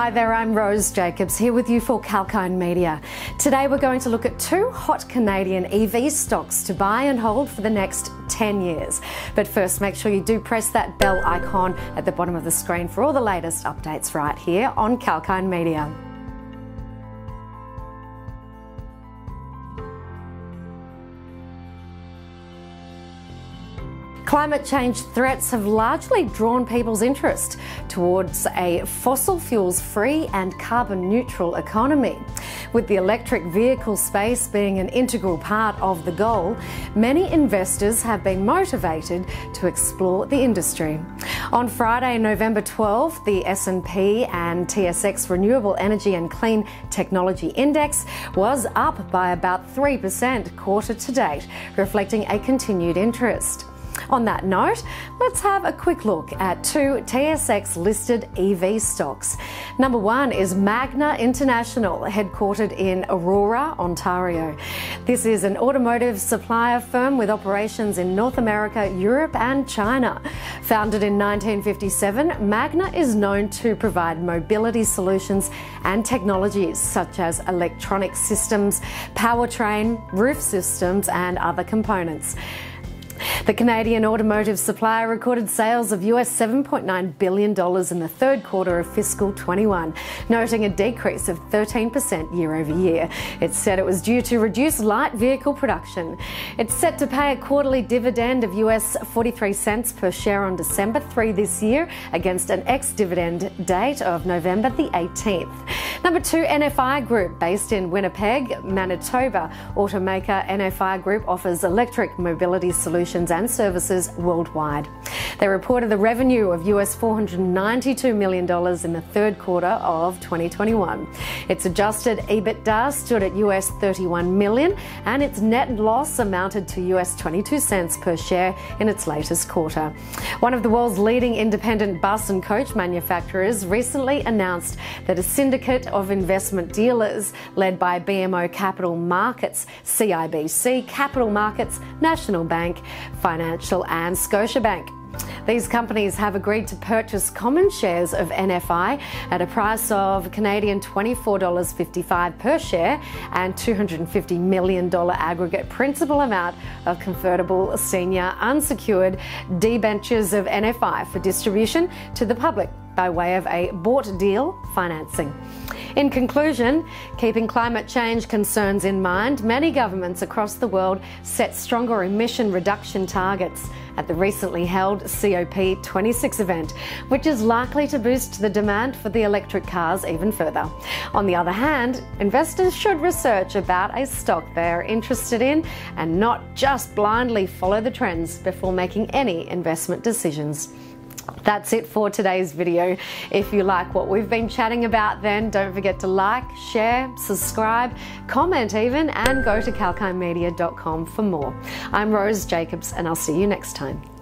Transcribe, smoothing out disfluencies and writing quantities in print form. Hi there, I'm Rose Jacobs here with you for Kalkine Media. Today we're going to look at two hot Canadian EV stocks to buy and hold for the next 10 years. But first, make sure you do press that bell icon at the bottom of the screen for all the latest updates right here on Kalkine Media. Climate change threats have largely drawn people's interest towards a fossil fuels-free and carbon-neutral economy. With the electric vehicle space being an integral part of the goal, many investors have been motivated to explore the industry. On Friday, November 12, the S&P and TSX Renewable Energy and Clean Technology Index was up by about 3% quarter to date, reflecting a continued interest. On that note, let's have a quick look at two TSX-listed EV stocks. Number one is Magna International, headquartered in Aurora, Ontario. This is an automotive supplier firm with operations in North America, Europe and China. Founded in 1957, Magna is known to provide mobility solutions and technologies such as electronic systems, powertrain, roof systems and other components. The Canadian automotive supplier recorded sales of $7.9 billion in the third quarter of fiscal 21, noting a decrease of 13% year over year. It said it was due to reduced light vehicle production. It's set to pay a quarterly dividend of $0.43 per share on December 3 this year, against an ex-dividend date of November the 18th. Number two, NFI Group, based in Winnipeg, Manitoba. Automaker NFI Group offers electric mobility solutions and services worldwide. They reported the revenue of $492 million in the third quarter of 2021. Its adjusted EBITDA stood at $31 million and its net loss amounted to $0.22 per share in its latest quarter. One of the world's leading independent bus and coach manufacturers recently announced that a syndicate of investment dealers led by BMO Capital Markets, CIBC, Capital Markets, National Bank, Financial and Scotiabank. These companies have agreed to purchase common shares of NFI at a price of $24.55 per share and $250 million aggregate principal amount of convertible senior unsecured debentures of NFI for distribution to the public by way of a bought deal financing. In conclusion, keeping climate change concerns in mind, many governments across the world set stronger emission reduction targets at the recently held COP26 event, which is likely to boost the demand for the electric cars even further. On the other hand, investors should research about a stock they're interested in and not just blindly follow the trends before making any investment decisions. That's it for today's video. If you like what we've been chatting about, then don't forget to like, share, subscribe, comment even, and go to kalkinemedia.com for more. I'm Rose Jacobs and I'll see you next time.